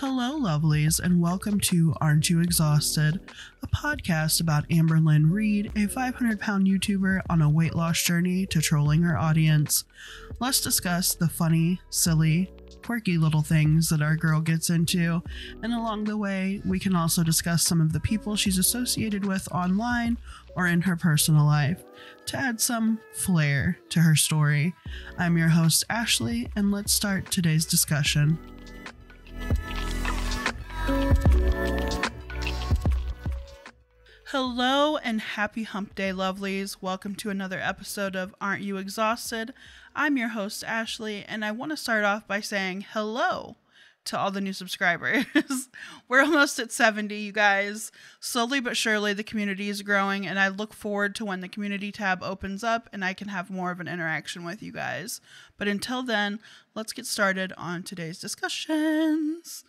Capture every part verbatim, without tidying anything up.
Hello, lovelies, and welcome to Aren't You Exhausted, a podcast about Amberlynn Reid, a five hundred pound YouTuber on a weight loss journey to trolling her audience. Let's discuss the funny, silly, quirky little things that our girl gets into, and along the way, we can also discuss some of the people she's associated with online or in her personal life to add some flair to her story. I'm your host, Ashley, and let's start today's discussion. Hello and happy hump day, lovelies. Welcome to another episode of Aren't You Exhausted? I'm your host, Ashley, and I want to start off by saying hello to all the new subscribers. We're almost at seventy, you guys. Slowly but surely, the community is growing, and I look forward to when the community tab opens up and I can have more of an interaction with you guys. But until then, let's get started on today's discussions.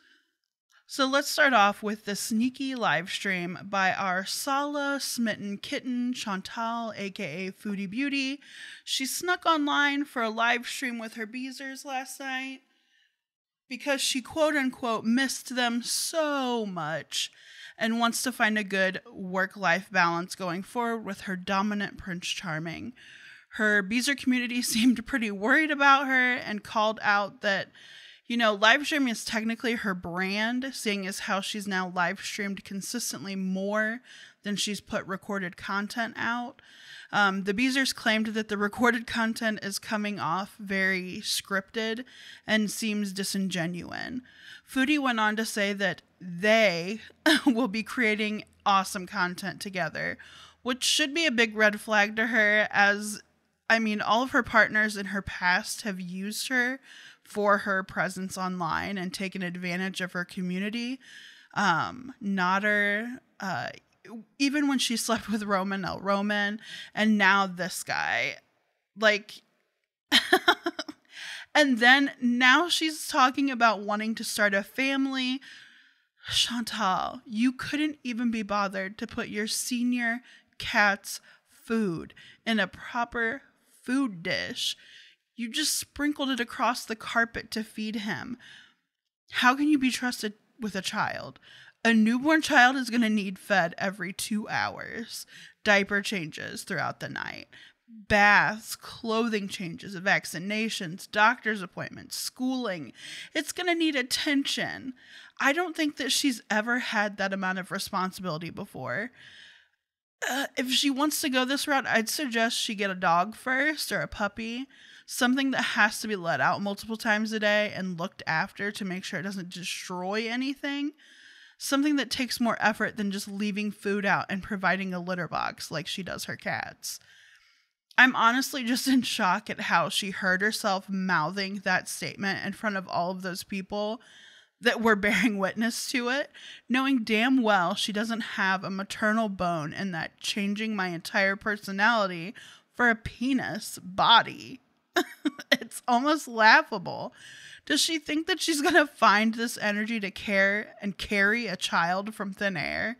So let's start off with the sneaky live stream by our Sala smitten kitten, Chantal, aka Foodie Beauty. She snuck online for a live stream with her Beezers last night because she quote unquote missed them so much and wants to find a good work-life balance going forward with her dominant Prince Charming. Her Beezer community seemed pretty worried about her and called out that, you know, live streaming is technically her brand, seeing as how she's now live streamed consistently more than she's put recorded content out. Um, the Beezers claimed that the recorded content is coming off very scripted and seems disingenuous. Foodie went on to say that they will be creating awesome content together, which should be a big red flag to her, as, I mean, all of her partners in her past have used her for her presence online and taken advantage of her community. Um, Nader, uh, even when she slept with Roman, El Roman, and now this guy, like, and then now she's talking about wanting to start a family. Chantal, you couldn't even be bothered to put your senior cat's food in a proper food dish. You just sprinkled it across the carpet to feed him. How can you be trusted with a child? A newborn child is going to need fed every two hours, diaper changes throughout the night, baths, clothing changes, vaccinations, doctor's appointments, schooling. It's going to need attention. I don't think that she's ever had that amount of responsibility before. Uh, if she wants to go this route, I'd suggest she get a dog first or a puppy, something that has to be let out multiple times a day and looked after to make sure it doesn't destroy anything. Something that takes more effort than just leaving food out and providing a litter box like she does her cats. I'm honestly just in shock at how she heard herself mouthing that statement in front of all of those people that were bearing witness to it, knowing damn well she doesn't have a maternal bone and that changing my entire personality for a penis body. It's almost laughable. Does she think that she's going to find this energy to care and carry a child from thin air?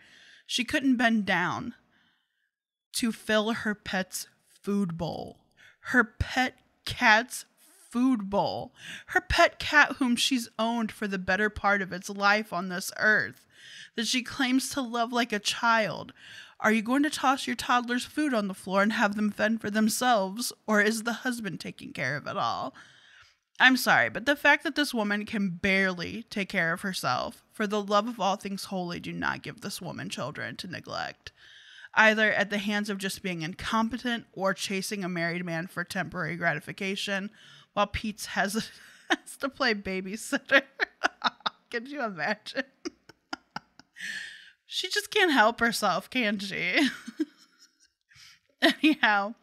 She couldn't bend down to fill her pet's food bowl. Her pet cat's food bowl. Her pet cat, whom she's owned for the better part of its life on this earth, that she claims to love like a child. Are you going to toss your toddler's food on the floor and have them fend for themselves, or is the husband taking care of it all? I'm sorry, but the fact that this woman can barely take care of herself, for the love of all things holy, do not give this woman children to neglect, either at the hands of just being incompetent or chasing a married man for temporary gratification, while Pete has, has to play babysitter. Can you imagine? She just can't help herself, can she? Anyhow,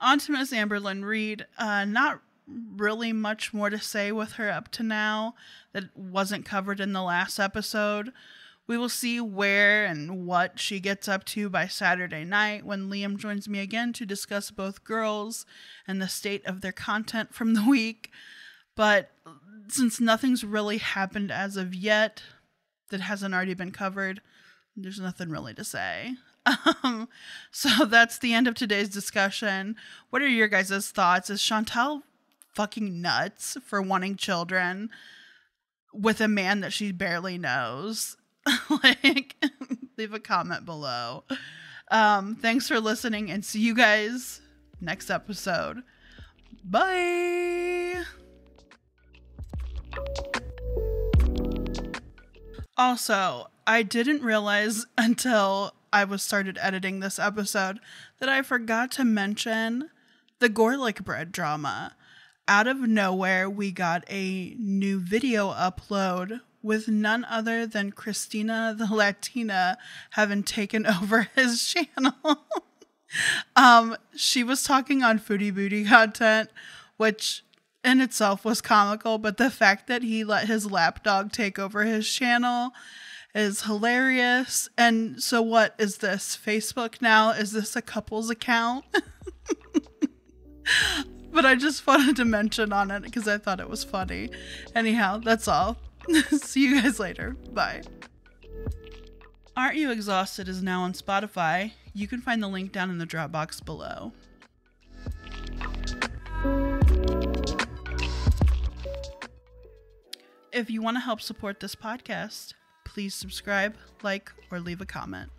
on to Miss Amberlynn Reid. Uh, not really much more to say with her up to now that wasn't covered in the last episode. We will see where and what she gets up to by Saturday night when Liam joins me again to discuss both girls and the state of their content from the week. But since nothing's really happened as of yet that hasn't already been covered, there's nothing really to say. Um, so that's the end of today's discussion. What are your guys' thoughts? Is Chantal fucking nuts for wanting children? with a man that she barely knows, like, leave a comment below. Um, thanks for listening, and see you guys next episode. Bye. Also, I didn't realize until I was started editing this episode that I forgot to mention the Gorlicbread drama. Out of nowhere, we got a new video upload with none other than Christina the Latina having taken over his channel. um, she was talking on Foodie Beauty content, which in itself was comical, but the fact that he let his lapdog take over his channel is hilarious. And so what is this? Facebook now? Is this a couple's account? But I just wanted to mention on it because I thought it was funny. Anyhow, that's all. See you guys later. Bye. Aren't You Exhausted is now on Spotify. You can find the link down in the drop box below. If you want to help support this podcast, please subscribe, like, or leave a comment.